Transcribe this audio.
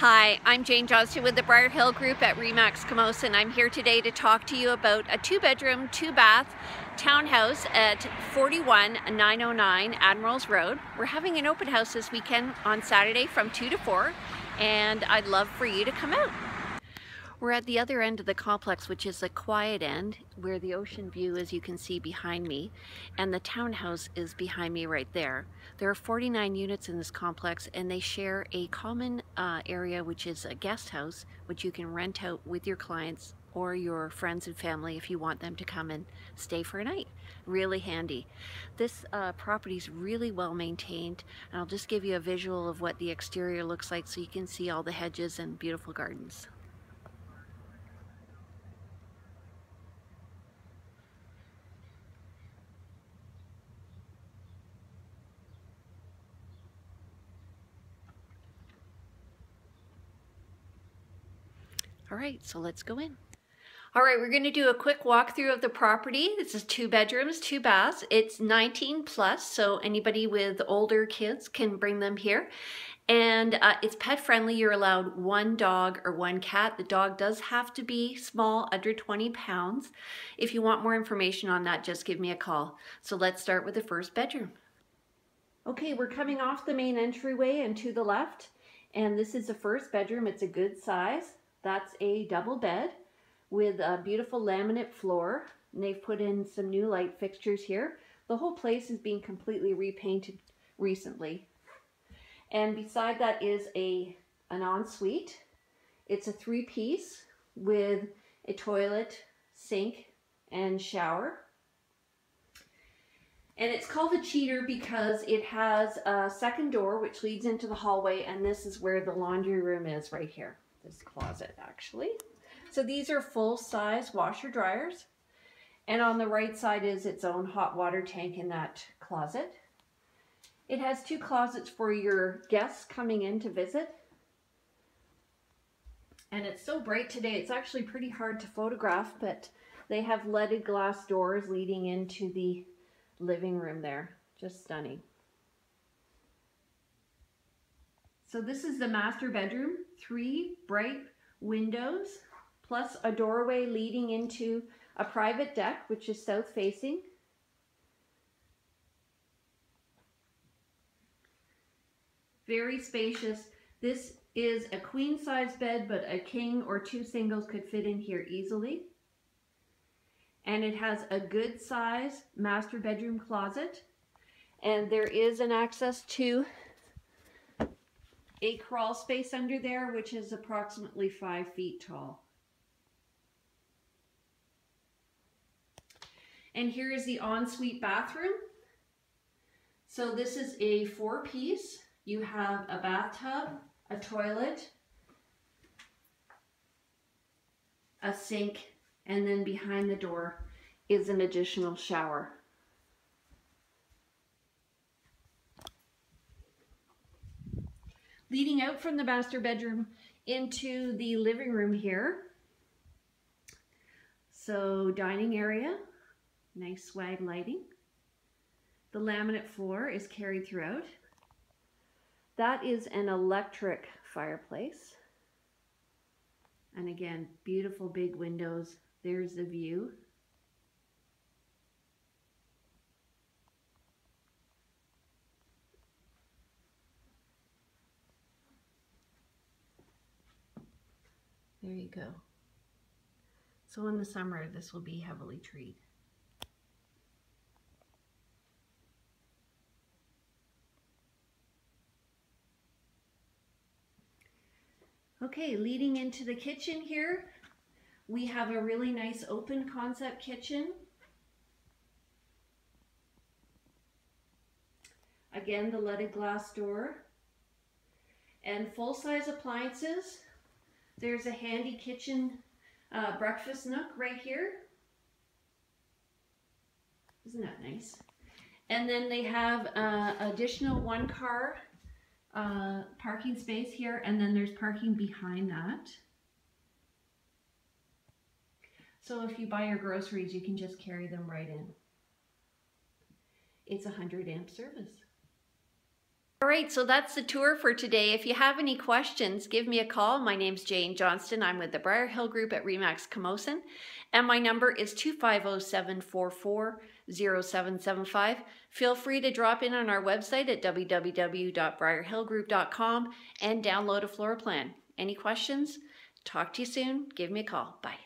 Hi, I'm Jane Johnston with the Briar Hill Group at RE/MAX Camosun. I'm here today to talk to you about a two-bedroom, two-bath townhouse at 41909 Admirals Road. We're having an open house this weekend on Saturday from 2 to 4, and I'd love for you to come out. We're at the other end of the complex, which is the quiet end, where the ocean view, as you can see behind me, and the townhouse is behind me right there. There are 49 units in this complex, and they share a common area, which is a guest house, which you can rent out with your clients or your friends and family if you want them to come and stay for a night. Really handy. This property is really well maintained, and I'll just give you a visual of what the exterior looks like so you can see all the hedges and beautiful gardens. All right, so let's go in. All right, we're gonna do a quick walkthrough of the property. This is two bedrooms, two baths. It's 19 plus, so anybody with older kids can bring them here. And it's pet friendly. You're allowed one dog or one cat. The dog does have to be small, under 20 pounds. If you want more information on that, just give me a call. So let's start with the first bedroom. Okay, we're coming off the main entryway and to the left. And this is the first bedroom. It's a good size. That's a double bed with a beautiful laminate floor, and they've put in some new light fixtures here. The whole place is being completely repainted recently. And beside that is an ensuite. It's a three-piece with a toilet, sink, and shower. And it's called a cheater because it has a second door which leads into the hallway, and this is where the laundry room is right here. This closet actually. So these are full-size washer dryers, and on the right side is its own hot water tank in that closet. It has two closets for your guests coming in to visit. And it's so bright today, it's actually pretty hard to photograph, but they have leaded glass doors leading into the living room there. Just stunning. So this is the master bedroom, three bright windows, plus a doorway leading into a private deck, which is south facing. Very spacious. This is a queen size bed, but a king or two singles could fit in here easily. And it has a good size master bedroom closet. And there is an access to a crawl space under there, which is approximately 5 feet tall. And here is the ensuite bathroom. So this is a four-piece. You have a bathtub, a toilet, a sink, and then behind the door is an additional shower. Leading out from the master bedroom into the living room here. So dining area, nice swag lighting. The laminate floor is carried throughout. That is an electric fireplace. And again, beautiful big windows. There's the view. There you go. So in the summer, this will be heavily treed. Okay, leading into the kitchen here, we have a really nice open concept kitchen. Again, the leaded glass door and full-size appliances. There's a handy kitchen breakfast nook right here. Isn't that nice? And then they have additional one car parking space here, and then there's parking behind that. So if you buy your groceries, you can just carry them right in. It's 100-amp service. All right, so that's the tour for today. If you have any questions, give me a call. My name's Jane Johnston. I'm with the Briar Hill Group at RE/MAX Camosun, and my number is 250-744-0775. Feel free to drop in on our website at www.briarhillgroup.com and download a floor plan. Any questions? Talk to you soon. Give me a call. Bye.